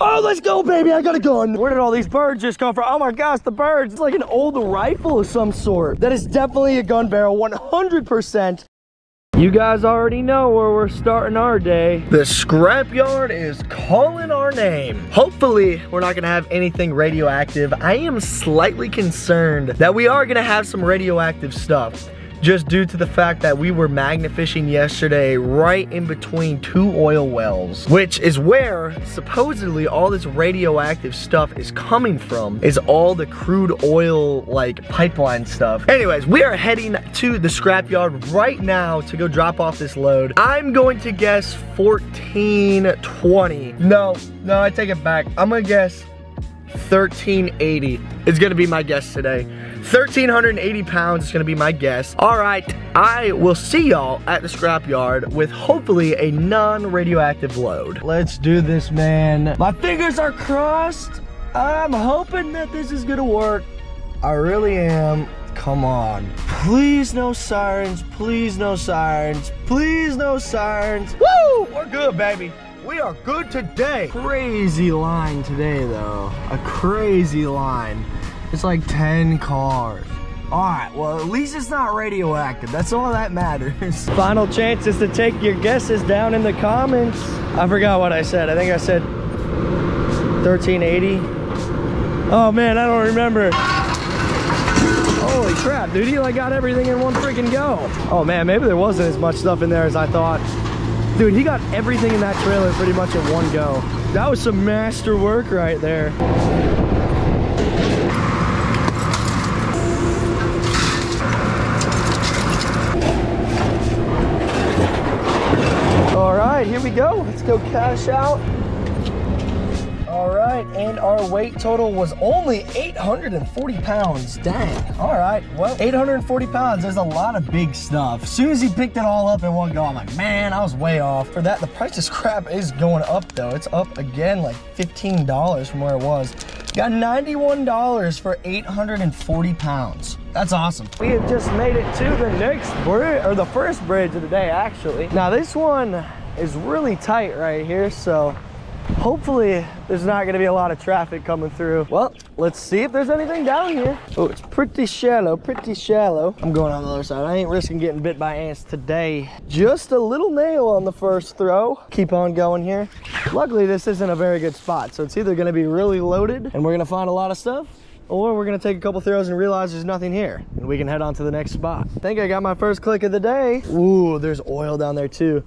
Oh, let's go, baby, I got a gun. Where did all these birds just come from? Oh my gosh, the birds. It's like an old rifle of some sort. That is definitely a gun barrel, 100%. You guys already know where we're starting our day. The scrapyard is calling our name. Hopefully, we're not gonna have anything radioactive. I am slightly concerned that we are gonna have some radioactive stuff, just due to the fact that we were magnet fishing yesterday right in between two oil wells, which is where supposedly all this radioactive stuff is coming from, is all the crude oil like pipeline stuff. Anyways, we are heading to the scrapyard right now to go drop off this load. I'm going to guess 1420. No, I take it back. I'm gonna guess 1380 is gonna be my guess today. 1,380 pounds is gonna be my guess. All right, I will see y'all at the scrapyard with hopefully a non-radioactive load. Let's do this, man. My fingers are crossed. I'm hoping that this is gonna work. I really am. Come on. Please no sirens, please no sirens, please no sirens. Woo, we're good, baby. We are good today. Crazy line today, though. A crazy line. It's like 10 cars. All right, well, at least it's not radioactive. That's all that matters. Final chance is to take your guesses down in the comments. I forgot what I said. I think I said 1380. Oh man, I don't remember. Holy crap, dude, you like got everything in one freaking go. Oh man, maybe there wasn't as much stuff in there as I thought. Dude, he got everything in that trailer pretty much in one go. That was some master work right there. Here we go, let's go cash out. All right, and our weight total was only 840 pounds, dang. All right, well, 840 pounds, there's a lot of big stuff. As soon as he picked it all up in one go, I'm like, man, I was way off. For that, the price of scrap is going up though. It's up again like $15 from where it was. Got $91 for 840 pounds. That's awesome. We have just made it to the next bridge, or the first bridge of the day, actually. Now this one is really tight right here, so hopefully there's not gonna be a lot of traffic coming through. Well, let's see if there's anything down here. Oh, it's pretty shallow, pretty shallow. I'm going on the other side. I ain't risking getting bit by ants today. Just a little nail on the first throw. Keep on going here. Luckily, this isn't a very good spot, so it's either gonna be really loaded and we're gonna find a lot of stuff, or we're gonna take a couple throws and realize there's nothing here and we can head on to the next spot. I think I got my first click of the day. Ooh, there's oil down there too.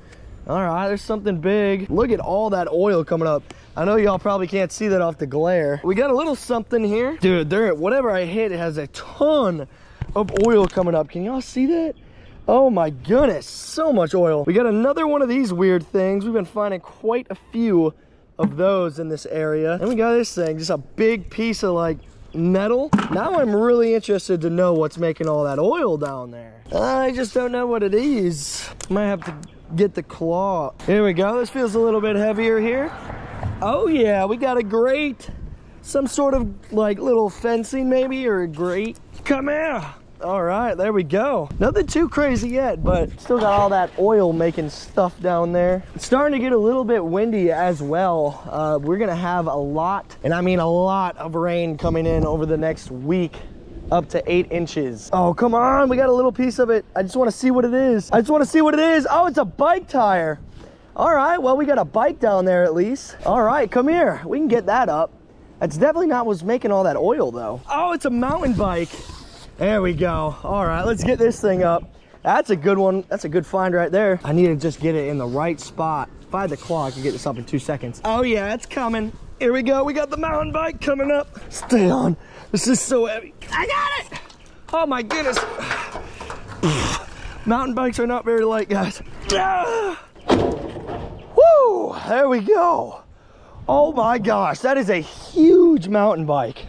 All right, there's something big. Look at all that oil coming up. I know y'all probably can't see that off the glare. We got a little something here. Dude, there, whatever I hit, it has a ton of oil coming up. Can y'all see that? Oh my goodness, so much oil. We got another one of these weird things. We've been finding quite a few of those in this area. And we got this thing, just a big piece of like metal. Now I'm really interested to know what's making all that oil down there. I just don't know what it is. Might have to get the claw. Here we go. This feels a little bit heavier here. Oh yeah, we got a grate. Some sort of like little fencing maybe, or a grate. Come here. All right, there we go. Nothing too crazy yet, but still got all that oil making stuff down there. It's starting to get a little bit windy as well. We're gonna have a lot, and I mean a lot of rain coming in over the next week. Up to 8 inches. Oh, come on, we got a little piece of it. I just wanna see what it is. I just wanna see what it is. Oh, it's a bike tire. All right, well, we got a bike down there at least. All right, come here, we can get that up. That's definitely not what's making all that oil though. Oh, it's a mountain bike. There we go. All right, let's get this thing up. That's a good one, that's a good find right there. I need to just get it in the right spot. If I had the claw, I could get this up in 2 seconds. Oh yeah, it's coming. Here we go, we got the mountain bike coming up. Stay on, this is so heavy. I got it! Oh my goodness. Mountain bikes are not very light, guys. Woo, there we go. Oh my gosh, that is a huge mountain bike.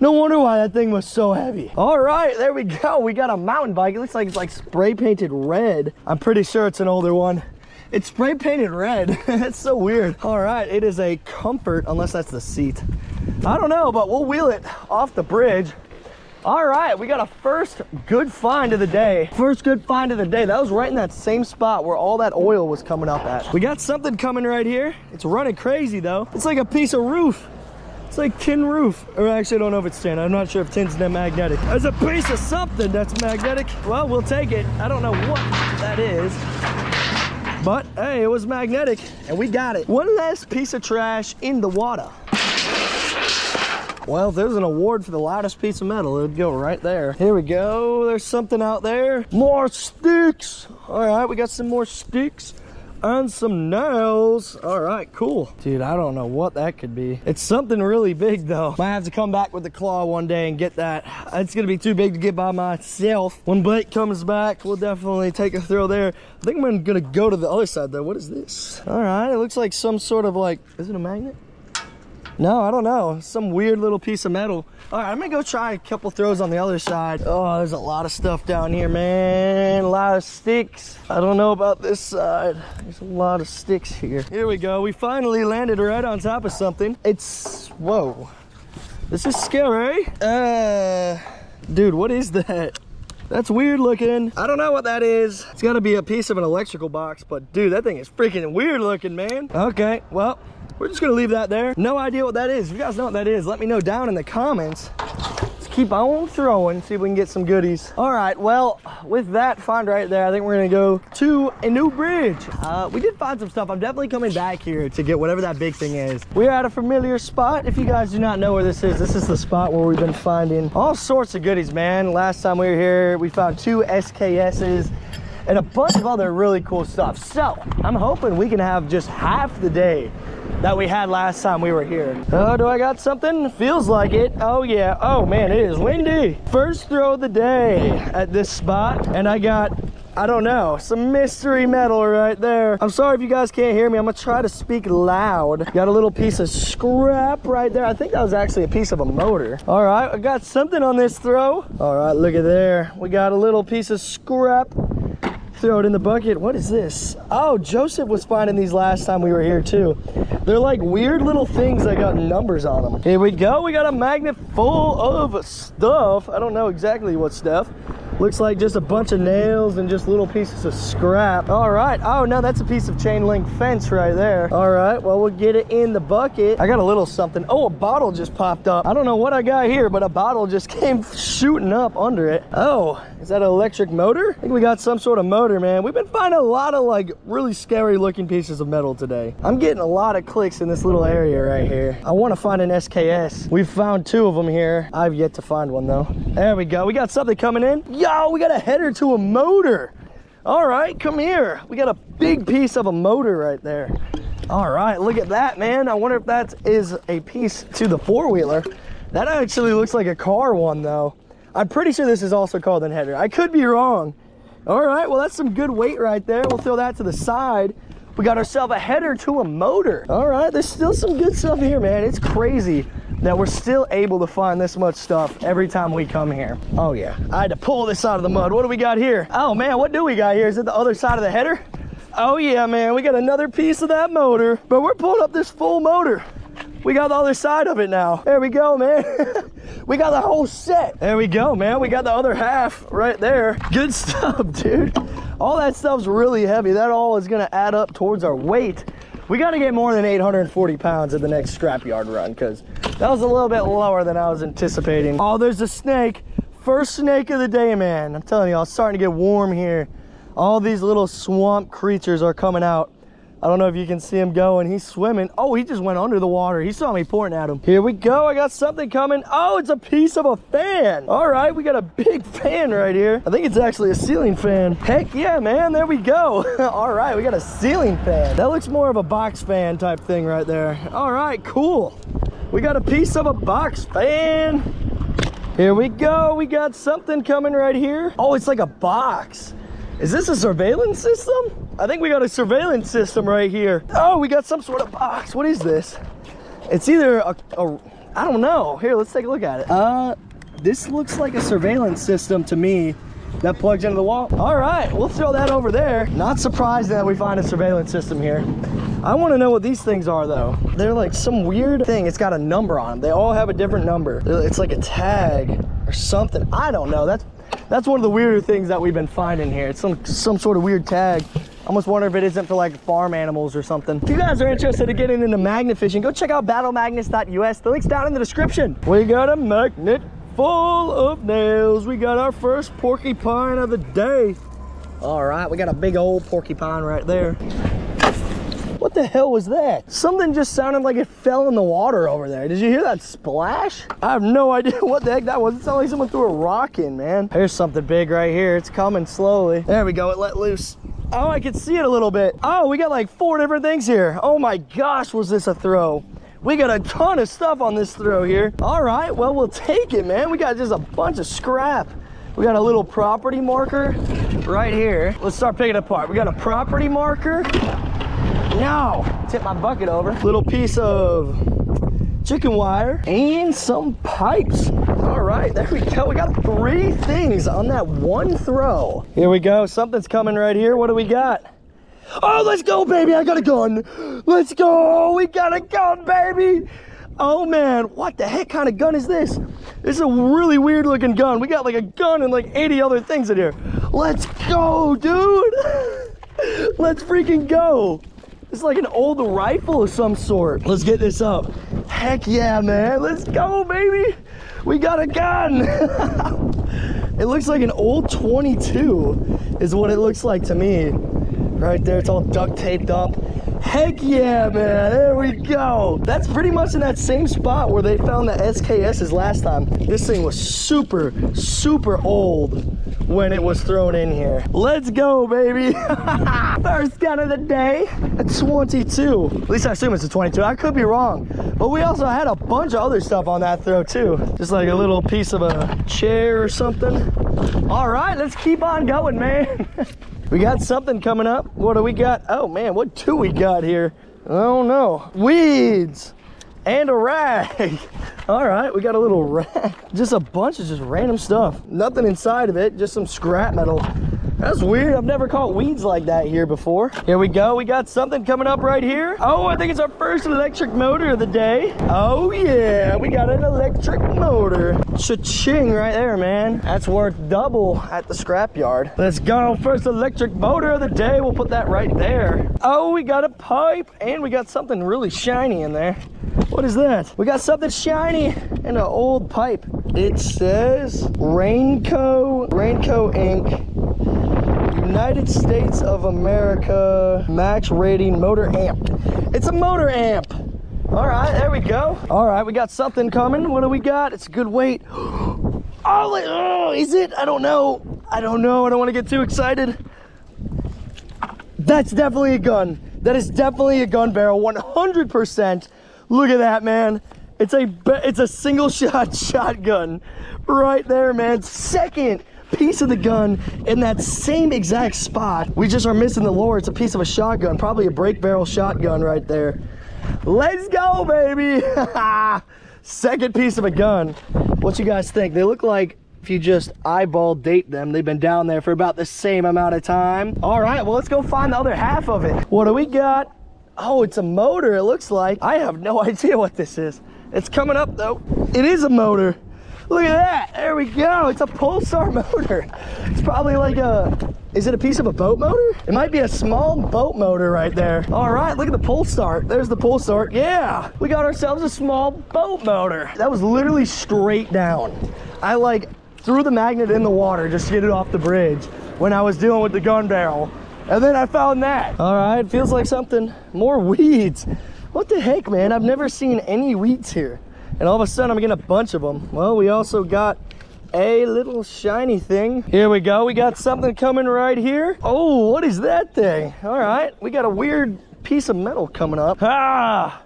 No wonder why that thing was so heavy. All right, there we go, we got a mountain bike. It looks like it's like spray painted red. I'm pretty sure it's an older one. It's spray painted red. That's so weird. All right, it is a Comfort, unless that's the seat. I don't know, but we'll wheel it off the bridge All right, we got a first good find of the day. First good find of the day. That was right in that same spot where all that oil was coming up at. We got something coming right here. It's running crazy though. It's like a piece of roof. It's like tin roof. Or actually, I don't know if it's tin. I'm not sure if tin's that magnetic. There's a piece of something that's magnetic. Well, we'll take it. I don't know what that is. But hey, it was magnetic and we got it. One last piece of trash in the water. Well, if there's an award for the lightest piece of metal, it would go right there. Here we go. There's something out there. More sticks. All right, we got some more sticks and some nails. All right, cool. Dude, I don't know what that could be. It's something really big, though. Might have to come back with the claw one day and get that. It's going to be too big to get by myself. When Blake comes back, we'll definitely take a throw there. I think I'm going to go to the other side, though. What is this? All right, it looks like some sort of, like, is it a magnet? No, I don't know. Some weird little piece of metal. All right, I'm gonna go try a couple throws on the other side. Oh, there's a lot of stuff down here, man. A lot of sticks. I don't know about this side. There's a lot of sticks here. Here we go. We finally landed right on top of something. It's, whoa. This is scary. Dude, what is that? That's weird looking. I don't know what that is. It's gotta be a piece of an electrical box, but dude, that thing is freaking weird looking, man. Okay, well, we're just gonna leave that there. No idea what that is. If you guys know what that is, let me know down in the comments. Let's keep on throwing, see if we can get some goodies. All right, well, with that find right there, I think we're gonna go to a new bridge. We did find some stuff. I'm definitely coming back here to get whatever that big thing is. We're at a familiar spot. If you guys do not know where this is the spot where we've been finding all sorts of goodies, man. Last time we were here, we found 2 SKSs. And a bunch of other really cool stuff. So I'm hoping we can have just half the day that we had last time we were here. Oh, do I got something? Feels like it. Oh yeah. Oh man, it is windy. First throw of the day at this spot, and I got, I don't know, some mystery metal right there. I'm sorry if you guys can't hear me. I'm gonna try to speak loud. Got a little piece of scrap right there. I think that was actually a piece of a motor. All right, I got something on this throw. All right, look at there. We got a little piece of scrap. Throw it in the bucket. What is this? Oh, Joseph was finding these last time we were here too. They're like weird little things that got numbers on them. Here we go. We got a magnet full of stuff. I don't know exactly what stuff. Looks like just a bunch of nails and just little pieces of scrap. All right. Oh no, that's a piece of chain link fence right there. All right, well, we'll get it in the bucket. I got a little something. Oh, a bottle just popped up. I don't know what I got here, but a bottle just came shooting up under it. Oh, is that an electric motor? I think we got some sort of motor, man. We've been finding a lot of like really scary looking pieces of metal today. I'm getting a lot of clicks in this little area right here. I want to find an SKS. We've found 2 of them here. I've yet to find one though. There we go. We got something coming in. Yo, we got a header to a motor. All right, come here. We got a big piece of a motor right there. All right, look at that, man. I wonder if that is a piece to the 4-wheeler. That actually looks like a car one though. I'm pretty sure this is also called an header. I could be wrong. All right, well, that's some good weight right there. We'll throw that to the side. We got ourselves a header to a motor. All right, there's still some good stuff here, man. It's crazy that we're still able to find this much stuff every time we come here. Oh yeah, I had to pull this out of the mud. What do we got here? Oh man, what do we got here? Is it the other side of the header? Oh yeah, man, we got another piece of that motor, but we're pulling up this full motor. We got the other side of it now. There we go, man. We got the whole set. There we go, man. We got the other half right there. Good stuff, dude. All that stuff's really heavy. That all is gonna add up towards our weight. We gotta get more than 840 pounds at the next scrapyard run, because that was a little bit lower than I was anticipating. Oh, there's a snake. First snake of the day, man. I'm telling you, it's starting to get warm here. All these little swamp creatures are coming out. I don't know if you can see him going. He's swimming. Oh, he just went under the water. He saw me pouring at him. Here we go. I got something coming. Oh, it's a piece of a fan. All right, we got a big fan right here. I think it's actually a ceiling fan. Heck yeah, man. There we go. All right, we got a ceiling fan. That looks more of a box fan type thing right there. All right, cool. We got a piece of a box fan. Here we go. We got something coming right here. Oh, it's like a box. Is this a surveillance system? I think we got a surveillance system right here. Oh, we got some sort of box. What is this? It's either I don't know. Here, let's take a look at it. This looks like a surveillance system to me that plugs into the wall. All right, we'll throw that over there. Not surprised that we find a surveillance system here. I want to know what these things are though. They're like some weird thing. It's got a number on them. They all have a different number. It's like a tag or something. I don't know. That's one of the weirder things that we've been finding here. It's some sort of weird tag. I almost wonder if it isn't for like farm animals or something. If you guys are interested in getting into magnet fishing, go check out battlemagnets.us. The link's down in the description. We got a magnet full of nails. We got our first porcupine of the day. All right, we got a big old porcupine right there. What the hell was that? Something just sounded like it fell in the water over there. Did you hear that splash? I have no idea what the heck that was. It sounded like someone threw a rock in, man. Here's something big right here. It's coming slowly. There we go, it let loose. Oh, I can see it a little bit. Oh, we got like 4 different things here. Oh my gosh, was this a throw? We got a ton of stuff on this throw here. All right, well, we'll take it, man. We got just a bunch of scrap. We got a little property marker right here. Let's start picking it apart. We got a property marker. No, tip my bucket over. Little piece of chicken wire and some pipes. All right, there we go. We got 3 things on that one throw. Here we go, something's coming right here. What do we got? Oh, let's go, baby, I got a gun. Let's go, we got a gun, baby. Oh man, what the heck kind of gun is this? This is a really weird looking gun. We got like a gun and like 80 other things in here. Let's go, dude. Let's freaking go. It's like an old rifle of some sort. Let's get this up. Heck yeah, man. Let's go, baby. We got a gun. It looks like an old 22 is what it looks like to me. Right there, it's all duct taped up. Heck yeah, man. There we go. That's pretty much in that same spot where they found the SKSs last time. This thing was super, super old when it was thrown in here. Let's go, baby. First gun of the day, a 22. At least I assume it's a 22. I could be wrong. But we also had a bunch of other stuff on that throw too. Just like a little piece of a chair or something. All right, let's keep on going, man. We got something coming up. What do we got? Oh man, what do we got here? Oh no, weeds and a rag. All right, we got a little rag. Just a bunch of just random stuff. Nothing inside of it, just some scrap metal. That's weird, I've never caught weeds like that here before. Here we go, we got something coming up right here. Oh, I think it's our first electric motor of the day. Oh yeah, we got an electric motor. Cha-ching right there, man. That's worth double at the scrapyard. Let's go, first electric motor of the day. We'll put that right there. Oh, we got a pipe and we got something really shiny in there. What is that? We got something shiny and an old pipe. It says Rainco Inc. United States of America max rating motor amp. It's a motor amp. All right, there we go. All right, we got something coming. What do we got? It's a good weight. Oh, is it? I don't know. I don't know. I don't want to get too excited. That's definitely a gun. That is definitely a gun barrel, 100%. Look at that, man. It's a single shot shotgun right there, man. Second piece of the gun in that same exact spot. We just are missing the lure. It's a piece of a shotgun, probably a break barrel shotgun right there. Let's go, baby. Second piece of a gun. What you guys think? They look like, if you just eyeball date them, they've been down there for about the same amount of time. All right, well, let's go find the other half of it. What do we got? Oh, it's a motor, it looks like. I have no idea what this is. It's coming up though. It is a motor. Look at that, there we go. It's a Pulsar motor. It's probably like a, is it a piece of a boat motor? It might be a small boat motor right there. All right, look at the Pulsar. There's the Pulsar, yeah. We got ourselves a small boat motor. That was literally straight down. I like threw the magnet in the water just to get it off the bridge when I was dealing with the gun barrel. And then I found that. All right, feels like something. More weeds. What the heck, man? I've never seen any weeds here. And all of a sudden I'm getting a bunch of them. Well, we also got a little shiny thing. Here we go, we got something coming right here. Oh, what is that thing? All right, we got a weird piece of metal coming up. Ah,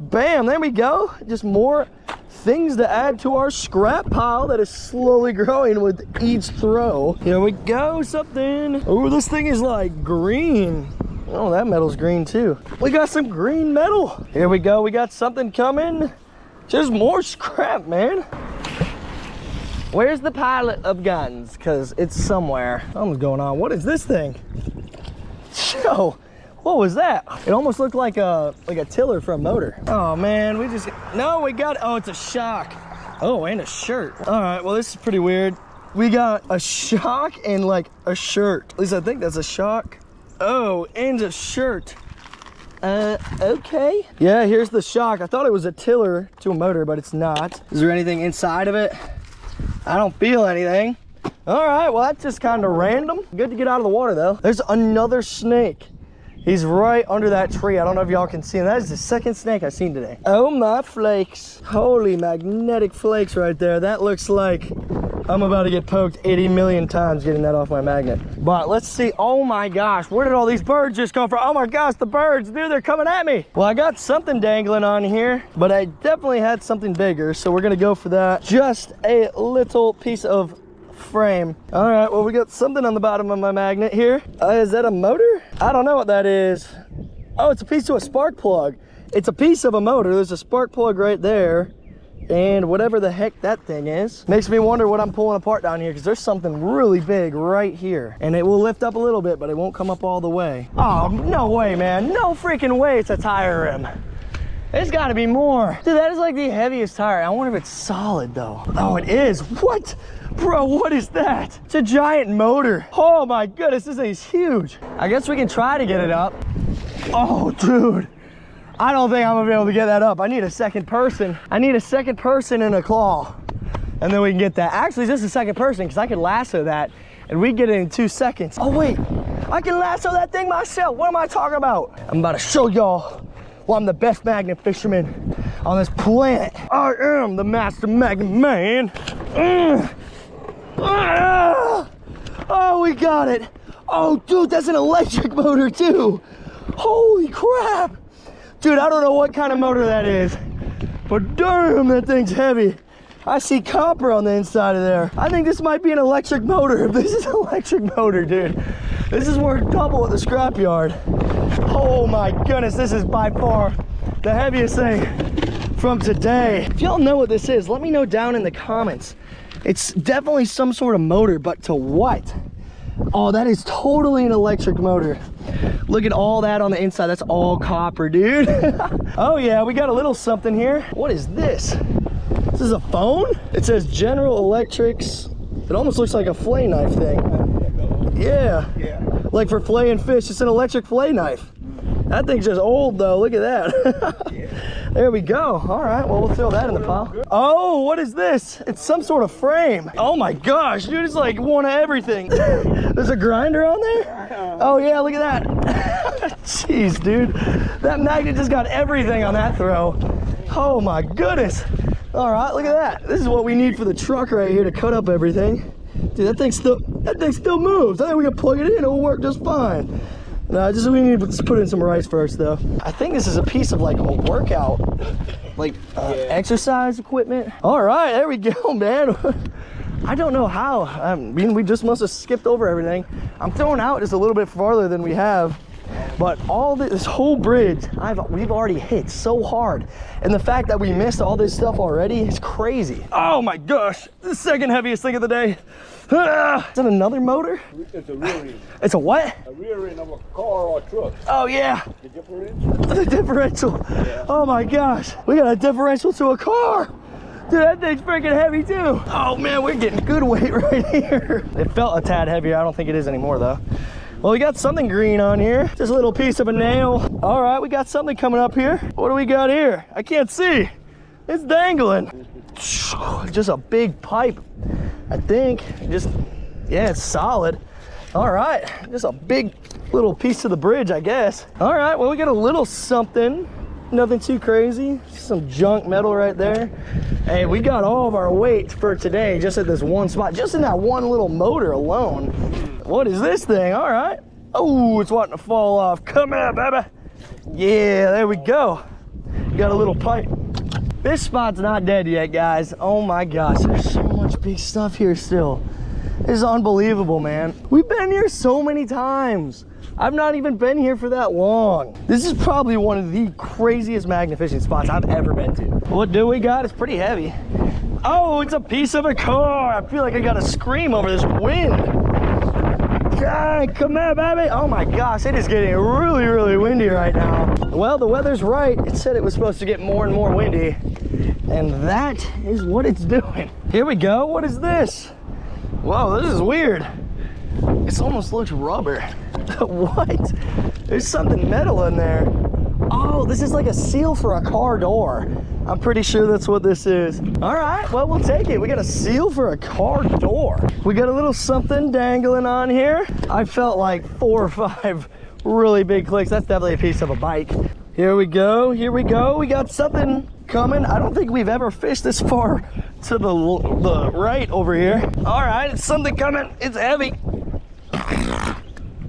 bam, there we go. Just more things to add to our scrap pile that is slowly growing with each throw. Here we go, something. Oh, this thing is like green. Oh, that metal's green too. We got some green metal. Here we go, we got something coming. Just more scrap, man. Where's the pilot of guns? Cause it's somewhere. Something's going on. What is this thing? Yo, What was that? It almost looked like a tiller for a motor. Oh man, we just, no, we got, oh, it's a shock. Oh, and a shirt. All right, well, this is pretty weird. We got a shock and like a shirt. At least I think that's a shock. Oh, and a shirt. Okay. Yeah, here's the shock. I thought it was a tiller to a motor, but it's not. Is there anything inside of it? I don't feel anything. All right, well, that's just kind of random. Good to get out of the water, though. There's another snake. He's right under that tree. I don't know if y'all can see him. That is the second snake I've seen today. Oh, my flakes. Holy magnetic flakes right there. That looks like I'm about to get poked 80 million times getting that off my magnet. But let's see. Oh my gosh, where did all these birds just come from? Oh my gosh, the birds, dude, they're coming at me. Well, I got something dangling on here, but I definitely had something bigger, so we're gonna go for that. Just a little piece of frame. All right, well, we got something on the bottom of my magnet here. Is that a motor? I don't know what that is. Oh, it's a piece to a spark plug. It's a piece of a motor. There's a spark plug right there. And whatever the heck that thing is, makes me wonder what I'm pulling apart down here, because there's something really big right here. And it will lift up a little bit, but it won't come up all the way. Oh, no way, man. No freaking way it's a tire rim. There's got to be more. Dude, that is like the heaviest tire. I wonder if it's solid, though. Oh, it is. What? Bro, what is that? It's a giant motor. Oh, my goodness. This thing's huge. I guess we can try to get it up. Oh, dude. I don't think I'm gonna be able to get that up. I need a second person. I need a second person and a claw, and then we can get that. Actually, just a second person, because I can lasso that, and we get it in 2 seconds. Oh wait, I can lasso that thing myself. What am I talking about? I'm about to show y'all why I'm the best magnet fisherman on this planet. I am the master magnet man. Oh, we got it. Oh, dude, that's an electric motor too. Holy crap. Dude, I don't know what kind of motor that is, but damn, that thing's heavy. I see copper on the inside of there. I think this might be an electric motor. This is an electric motor, dude. This is worth double at the scrapyard. Oh my goodness, this is by far the heaviest thing from today. If y'all know what this is, let me know down in the comments. It's definitely some sort of motor, but to what? Oh, that is totally an electric motor. Look at all that on the inside. That's all copper, dude. Oh yeah, we got a little something here. What is this? This is a phone? It says General Electrics. It almost looks like a fillet knife thing. Yeah. Yeah. Like for filleting fish, it's an electric fillet knife. That thing's just old though, look at that. Yeah. There we go. All right, well, we'll throw that in the pile. Oh, what is this? It's some sort of frame. Oh my gosh, dude, it's like one of everything. There's a grinder on there? Oh yeah, look at that. Jeez, dude, that magnet just got everything on that throw. Oh my goodness. All right, look at that. This is what we need for the truck right here to cut up everything. Dude, that thing still moves. I think we can plug it in, it'll work just fine. No, just we need to put in some rice first, though. I think this is a piece of like a workout, like exercise equipment. All right, there we go, man. I don't know how. I mean, we just must have skipped over everything. I'm throwing out just a little bit farther than we have, but all this whole bridge, we've already hit so hard, and the fact that we missed all this stuff already is crazy. Oh my gosh, the second heaviest thing of the day. Is that another motor? It's a rear end. It's a what? A rear end of a car or a truck. Oh yeah. The differential. The differential. Yeah. Oh my gosh. We got a differential to a car. Dude, that thing's freaking heavy too. Oh man, we're getting good weight right here. It felt a tad heavier. I don't think it is anymore though. Well, we got something green on here. Just a little piece of a nail. All right, we got something coming up here. What do we got here? I can't see. It's dangling. Just a big pipe. I think just, yeah, it's solid. All right, just a big little piece of the bridge, I guess. All right, well, we got a little something, nothing too crazy, some junk metal right there. Hey, we got all of our weight for today just at this one spot, just in that one little motor alone. What is this thing? All right. Oh, it's wanting to fall off. Come here, baby. Yeah, there we go. Got a little pipe. This spot's not dead yet, guys. Oh my gosh, there's so much big stuff here still. This is unbelievable, man. We've been here so many times. I've not even been here for that long. This is probably one of the craziest magnet fishing spots I've ever been to. What do we got? It's pretty heavy. Oh, it's a piece of a car. I feel like I gotta scream over this wind. God, come here, baby. Oh my gosh, it is getting really, really windy right now. Well, the weather's right. It said it was supposed to get more and more windy, and that is what it's doing. Here we go. What is this? Whoa, this is weird. It almost looks rubber. What? There's something metal in there. Oh, this is like a seal for a car door. I'm pretty sure that's what this is. All right, well, we'll take it. We got a seal for a car door. We got a little something dangling on here. I felt like 4 or 5 really big clicks. That's definitely a piece of a bike. Here we go, here we go. We got something coming. I don't think we've ever fished this far to the right over here. All right, it's something coming. It's heavy.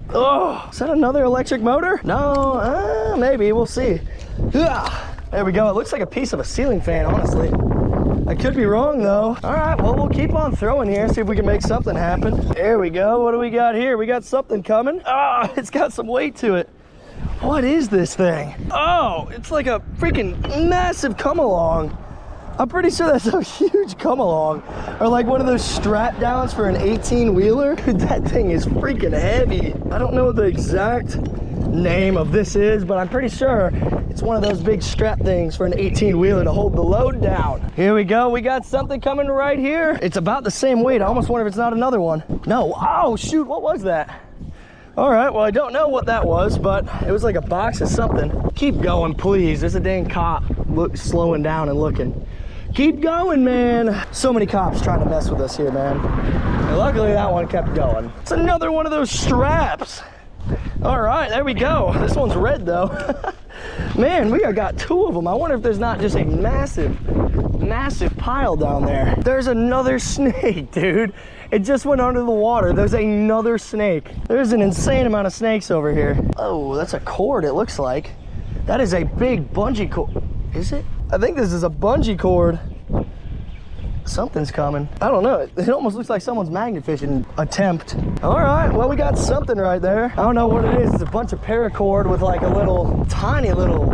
Oh, is that another electric motor? No, maybe, we'll see. There we go. It looks like a piece of a ceiling fan, honestly. I could be wrong, though. All right, well, we'll keep on throwing here, see if we can make something happen. There we go. What do we got here? We got something coming. Ah, it's got some weight to it. What is this thing? Oh, it's like a freaking massive come-along. I'm pretty sure that's a huge come-along. Or like one of those strap-downs for an 18-wheeler. That thing is freaking heavy. I don't know what the exact name of this is, but I'm pretty sure it's one of those big strap things for an 18-wheeler to hold the load down. Here we go. We got something coming right here. It's about the same weight. I almost wonder if it's not another one. No. Oh, shoot. What was that? All right. Well, I don't know what that was, but it was like a box of something. Keep going, please. There's a dang cop slowing down and looking. Keep going, man. So many cops trying to mess with us here, man. And luckily, that one kept going. It's another one of those straps. All right, there we go. This one's red, though. Man, we got 2 of them. I wonder if there's not just a massive pile down there. There's another snake, dude. It just went under the water. There's another snake. There's an insane amount of snakes over here. Oh, that's a cord, it looks like. That is a big bungee cord. Is it? I think this is a bungee cord. Something's coming. I don't know. It almost looks like someone's magnet fishing attempt. All right, well, we got something right there. I don't know what it is. It's a bunch of paracord with like a little tiny little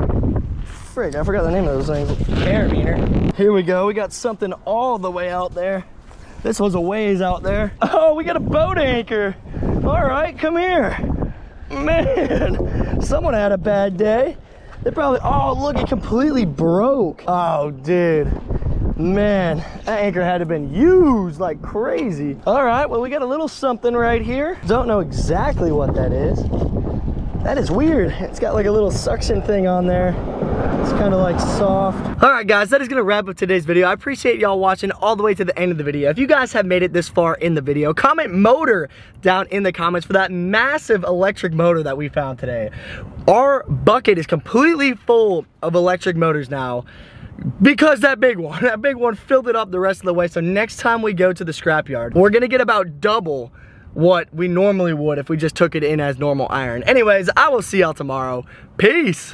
frig. I forgot the name of those things. Carabiner. Here we go. We got something all the way out there. This was a ways out there. Oh, we got a boat anchor. All right, come here. Man, someone had a bad day. They probably, oh, look, it completely broke. Oh, dude. Man, that anchor had to have been used like crazy. All right, well, we got a little something right here. Don't know exactly what that is. That is weird. It's got like a little suction thing on there. It's kind of like soft. All right, guys, that is going to wrap up today's video. I appreciate y'all watching all the way to the end of the video. If you guys have made it this far in the video, comment motor down in the comments for that massive electric motor that we found today. Our bucket is completely full of electric motors now, because that big one filled it up the rest of the way. So next time we go to the scrapyard, we're gonna get about double what we normally would if we just took it in as normal iron. Anyways, I will see y'all tomorrow. Peace.